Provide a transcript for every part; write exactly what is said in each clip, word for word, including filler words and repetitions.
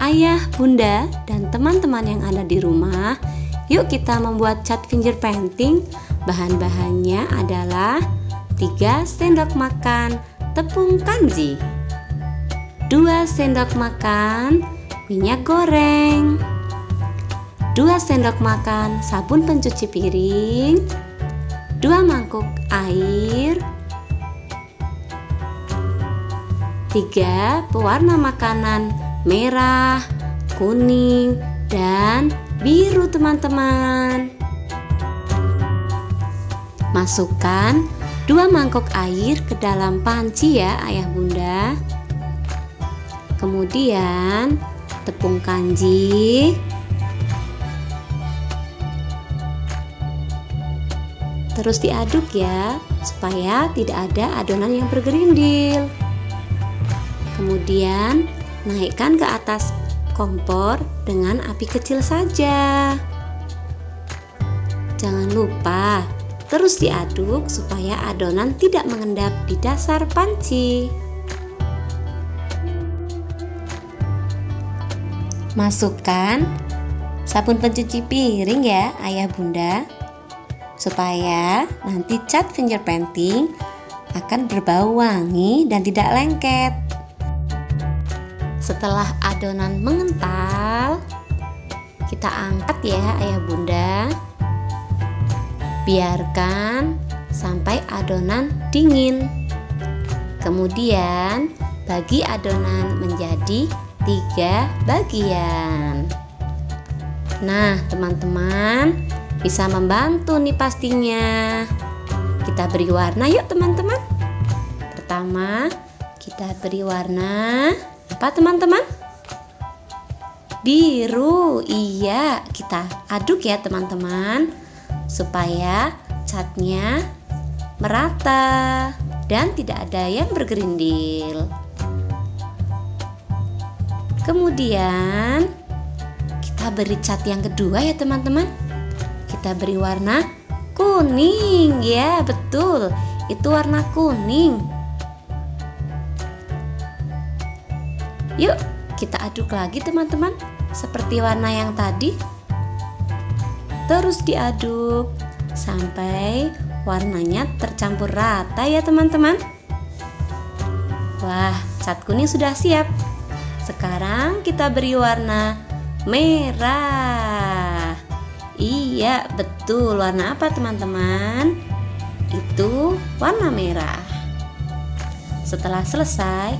ayah, bunda, dan teman-teman yang ada di rumah, yuk kita membuat cat finger painting. Bahan-bahannya adalah tiga sendok makan tepung kanji, dua sendok makan minyak goreng, dua sendok makan sabun pencuci piring, dua mangkok air, tiga pewarna makanan merah, kuning, dan biru. Teman-teman, masukkan dua mangkok air ke dalam panci ya ayah bunda. Kemudian tepung kanji, terus diaduk ya supaya tidak ada adonan yang bergerindil. Kemudian naikkan ke atas kompor dengan api kecil saja. Jangan lupa terus diaduk supaya adonan tidak mengendap di dasar panci. Masukkan sabun pencuci piring ya ayah bunda, supaya nanti cat finger painting akan berbau wangi dan tidak lengket. Setelah adonan mengental, kita angkat ya ayah bunda. Biarkan sampai adonan dingin. Kemudian bagi adonan menjadi tiga bagian. Nah teman-teman, bisa membantu nih pastinya. Kita beri warna yuk teman-teman. Pertama kita beri warna apa teman-teman? Biru. Iya, kita aduk ya teman-teman supaya catnya merata dan tidak ada yang bergerindil. Kemudian kita beri cat yang kedua ya teman-teman. Kita beri warna kuning ya, betul, itu warna kuning. Yuk kita aduk lagi teman-teman, seperti warna yang tadi. Terus diaduk sampai warnanya tercampur rata ya teman-teman. Wah, cat kuning sudah siap. Sekarang kita beri warna merah. Iya, betul, warna apa teman-teman? Itu warna merah. Setelah selesai,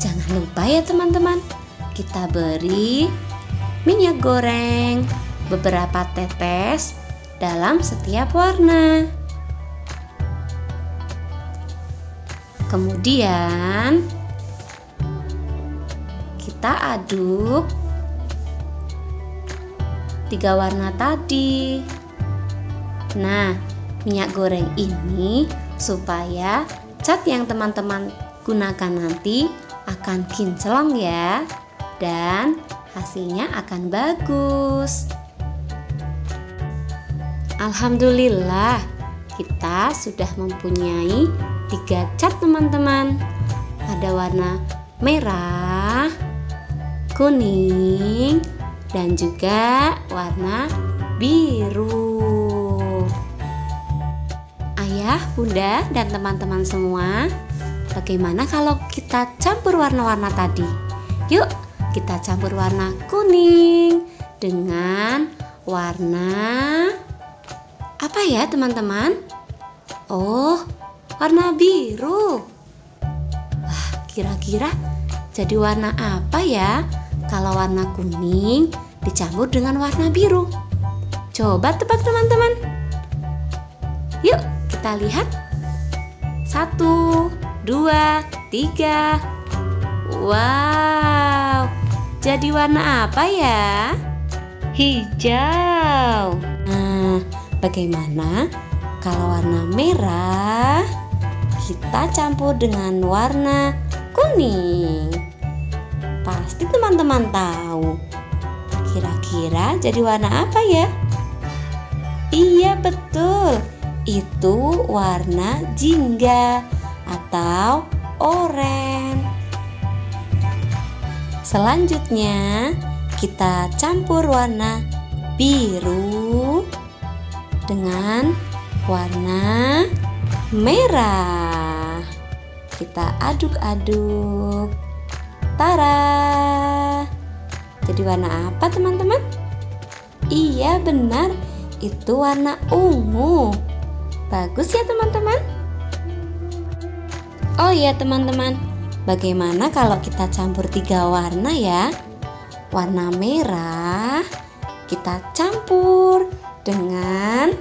jangan lupa ya teman-teman, kita beri minyak goreng beberapa tetes dalam setiap warna. Kemudian kita aduk tiga warna tadi. Nah, minyak goreng ini supaya cat yang teman-teman gunakan nanti akan kinclong ya, dan hasilnya akan bagus. Alhamdulillah, kita sudah mempunyai tiga cat teman-teman. Ada warna merah, kuning, dan juga warna biru. Ayah, bunda, dan teman-teman semua, bagaimana kalau kita campur warna-warna tadi? Yuk, kita campur warna kuning dengan warna apa ya teman-teman? Oh, warna biru. Wah, kira-kira jadi warna apa ya kalau warna kuning dicampur dengan warna biru? Coba tebak teman-teman. Yuk, kita lihat. Satu, dua, tiga. Wow, jadi warna apa ya? Hijau. Nah, bagaimana kalau warna merah kita campur dengan warna kuning? Pasti teman-teman tahu. Kira-kira jadi warna apa ya? Iya, betul, itu warna jingga atau oranye. Selanjutnya kita campur warna biru dengan warna merah. Kita aduk-aduk. Tara! Jadi warna apa teman-teman? Iya benar, itu warna ungu. Bagus ya teman-teman. Oh iya teman-teman, bagaimana kalau kita campur tiga warna ya? Warna merah kita campur dengan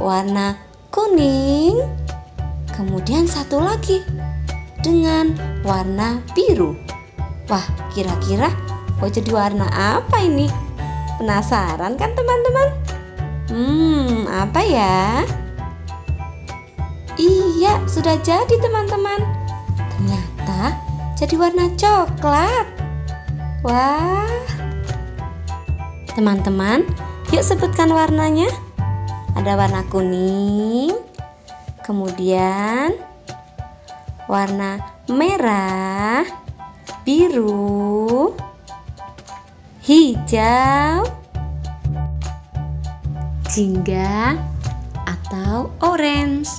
warna kuning, kemudian satu lagi dengan warna biru. Wah, kira-kira mau jadi warna apa ini? Penasaran kan teman-teman? Hmm, apa ya? Iya, sudah jadi teman-teman. Ternyata jadi warna coklat. Wah. Teman-teman, yuk sebutkan warnanya. Ada warna kuning, kemudian warna merah, biru, hijau, jingga, atau orange.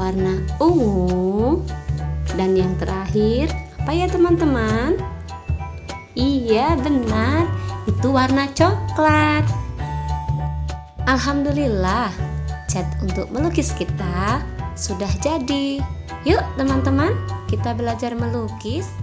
Warna ungu. Dan yang terakhir apa ya teman-teman? Iya benar, itu warna coklat. Alhamdulillah, cat untuk melukis kita sudah jadi. Yuk teman-teman, kita belajar melukis.